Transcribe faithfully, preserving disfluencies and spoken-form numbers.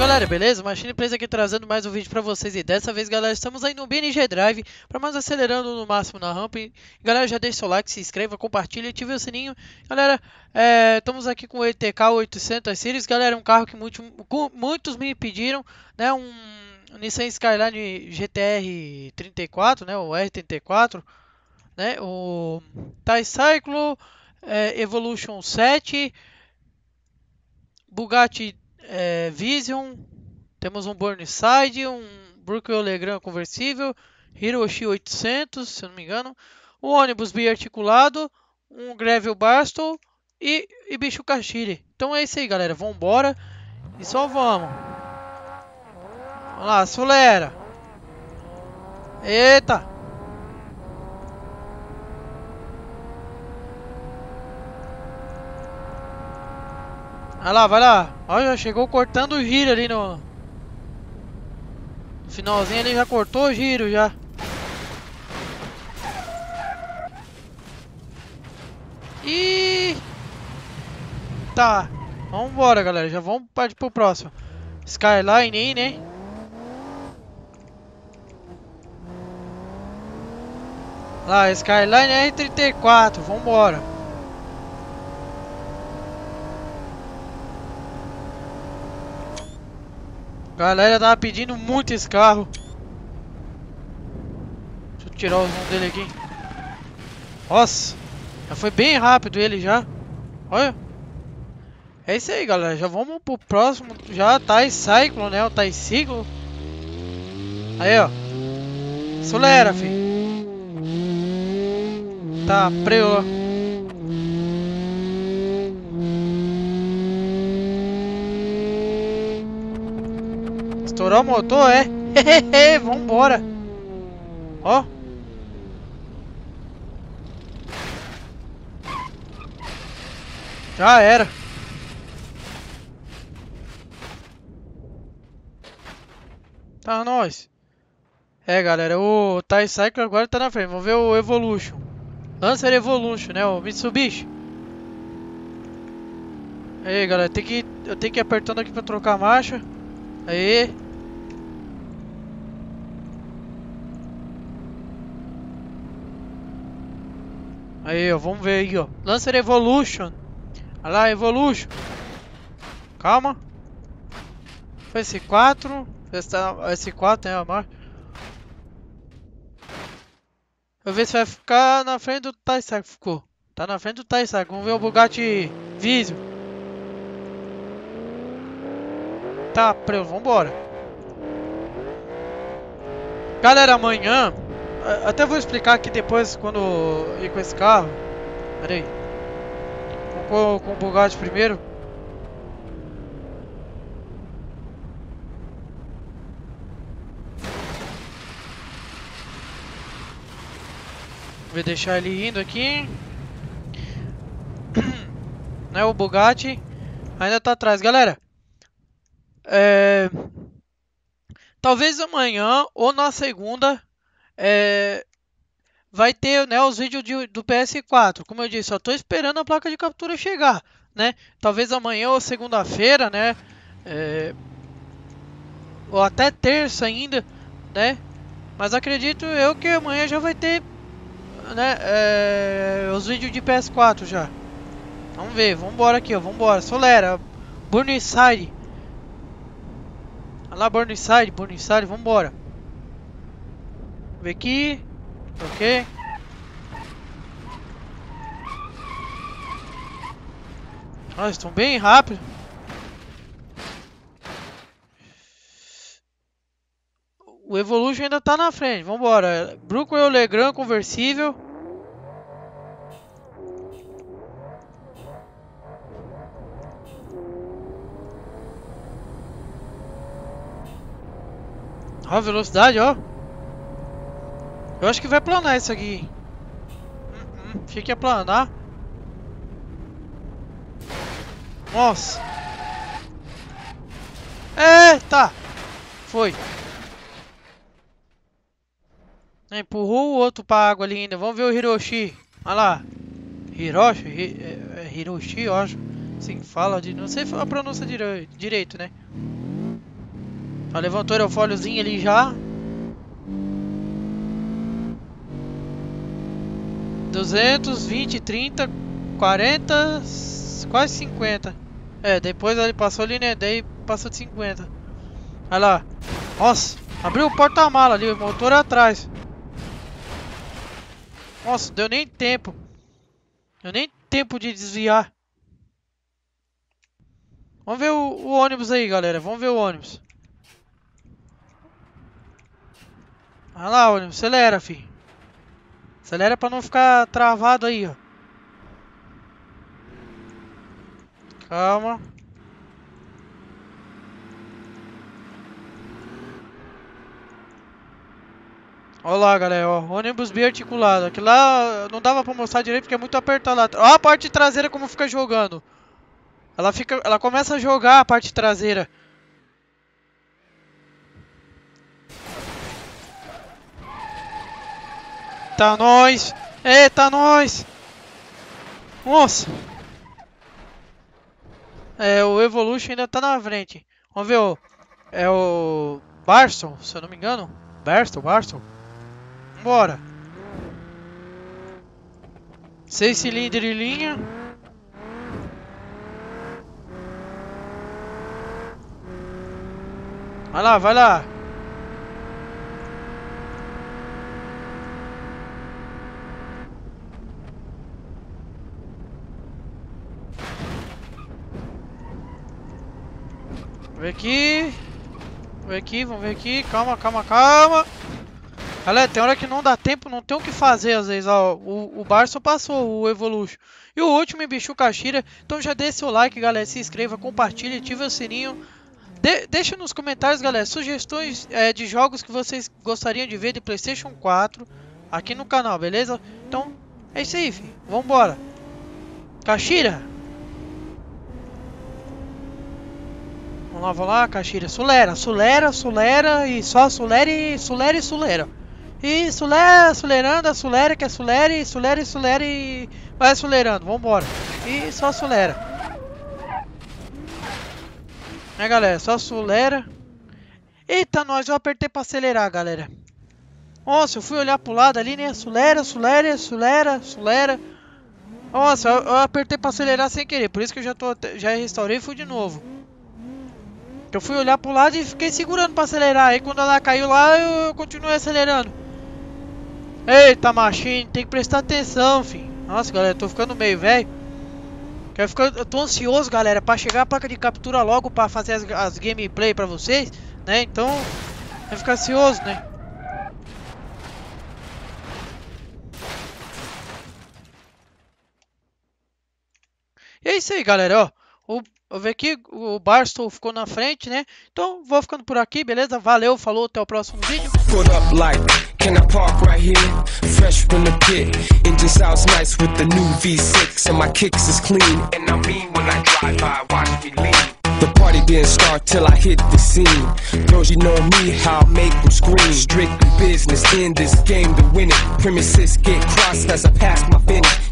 Galera, beleza? MachinePlays aqui trazendo mais um vídeo pra vocês. E dessa vez, galera, estamos aí no B N G Drive para mais acelerando no máximo na rampa. E, galera, já deixa o like, se inscreva, compartilha, ative o sininho. Galera, é, estamos aqui com o E T K oitocentos Series. Galera, um carro que muito, muitos me pediram, né? Um Nissan Skyline G T R trinta e quatro, né? O R trinta e quatro, né? O Tricycle, é, Evolution sete, Bugatti É, Vision, temos um Burnside, um Burnside Legrand conversível, Hirochi oitocentos, se eu não me engano, um ônibus biarticulado, um Gavril Barstow e, e bicho Kashiri. Então é isso aí, galera, vambora e só vamos. Vamos lá, acelera. Eita. Vai lá, vai lá. Olha, já chegou cortando o giro ali no... no finalzinho ali, já cortou o giro já. E tá, vamos embora, galera. Já vamos partir pro próximo. Skyline aí, né? Lá, Skyline R trinta e quatro, vamos embora. Galera, tava pedindo muito esse carro. Deixa eu tirar o zoom dele aqui. Nossa, já foi bem rápido ele já. Olha. É isso aí, galera. Já vamos pro próximo. Já Tricycle, né? O Tricycle. Aí, ó. Acelera, filho. Tá, preô. Estourar o motor, é? Vambora! Ó! Já era! Tá, nós! É, galera, o Tricycle agora tá na frente. Vamos ver o Evolution. Lancer Evolution, né? O Mitsubishi. Aí, galera, tem que, eu tenho que ir apertando aqui pra trocar a marcha. Aí! Aí, ó, vamos ver aí, ó. Lancer Evolution. Olha lá, Evolution. Calma. S quatro. S quatro, né, a marca. Eu vou ver se vai ficar na frente do Tricycle. Ficou. Tá na frente do Tricycle. Vamos ver o Bugatti Vision. Tá, preso. Vambora. Galera, amanhã... até vou explicar aqui depois quando ir com esse carro. Pera aí. Com, com o Bugatti primeiro. Vou deixar ele indo aqui. Né, o Bugatti ainda tá atrás, galera. É... talvez amanhã ou na segunda. É, vai ter, né, os vídeos de, do P S quatro. Como eu disse, só tô esperando a placa de captura chegar, né? Talvez amanhã ou segunda-feira, né? É, ou até terça ainda, né? Mas acredito eu que amanhã já vai ter, né, é, os vídeos de P S quatro já. Vamos ver, vamos embora aqui, ó, vamos embora. Solera, Burnside. Olha lá, Burnside, Burnside, vamos embora. Vem aqui, ok. Nossa, estão bem rápido. O Evolution ainda tá na frente, vambora. Burnside Legrand conversível. Ó a velocidade, ó. Eu acho que vai planar isso aqui. Uhum, achei que ia planar. Nossa. Eita. Foi. Empurrou o outro pra água ali ainda. Vamos ver o Hirochi. Olha lá. Hiroshi? Hi, é, Hiroshi, eu acho. Assim que fala. De, não sei a pronúncia direito, né? Ó, levantou o aerofóliozinho ali já. duzentos, vinte, trinta, quarenta, quase cinquenta. É, depois ele passou ali, né? Daí passou de cinquenta. Olha lá. Nossa, abriu o porta-mala ali, o motor atrás. Nossa, deu nem tempo. Deu nem tempo de desviar. Vamos ver o, o ônibus aí, galera. Vamos ver o ônibus. Olha lá, ônibus. Acelera, filho. Acelera pra não ficar travado aí, ó. Calma. Olha lá, galera, ó, ônibus biarticulado. Aquilo lá não dava pra mostrar direito porque é muito apertado lá. Olha a parte traseira como fica jogando. Ela, fica, ela começa a jogar a parte traseira. Tá nóis! Eita, nóis! Nossa! É, o Evolution ainda tá na frente. Vamos ver o... É o... Barstow, se eu não me engano. Barstow, Barstow. Bora. Seis cilindros em linha. Vai lá, vai lá. Vem aqui. Vem aqui, vamos ver aqui. Calma, calma, calma. Galera, tem hora que não dá tempo, não tem o que fazer às vezes, ó. O, o Barça passou, o Evolution. E o último, bicho Caxira. Então já deixa seu like, galera. Se inscreva, compartilha, ativa o sininho. De deixa nos comentários, galera, sugestões é, de jogos que vocês gostariam de ver de PlayStation quatro aqui no canal, beleza? Então, é isso aí, filho. Vambora. Caxira. Vamos lá, vamos lá, Caxira. Sulera, sulera, sulera e só sulera e sulera e sulera. E sulera, suleranda, sulera que é sulera e sulera e sulera e... Vai sulerando, vambora. E só sulera. É, galera, só acelera. Eita, nós, eu apertei pra acelerar, galera. Nossa, eu fui olhar pro lado ali, né? Acelera, acelera, acelera, acelera. Nossa, eu, eu apertei pra acelerar sem querer. Por isso que eu já, tô, já restaurei e fui de novo. Eu fui olhar pro lado e fiquei segurando pra acelerar. Aí quando ela caiu lá, eu, eu continuei acelerando. Eita, machine, tem que prestar atenção, filho. Nossa, galera, eu tô ficando meio velho. Eu tô ansioso, galera, pra chegar a placa de captura logo pra fazer as, as gameplay pra vocês, né? Então, vai ficar ansioso, né? E é isso aí, galera, ó. O, eu vi aqui, o Barstow ficou na frente, né? Então, vou ficando por aqui, beleza? Valeu, falou, até o próximo vídeo. Can I park right here? Fresh from the pit. Engine sounds nice with the new V six. And my kicks is clean. And I mean when I drive by, watch me lean. The party didn't start till I hit the scene. Girls, you know me, how I make them scream. Strictly business, in this game to win it. Premises get crossed as I pass my finish.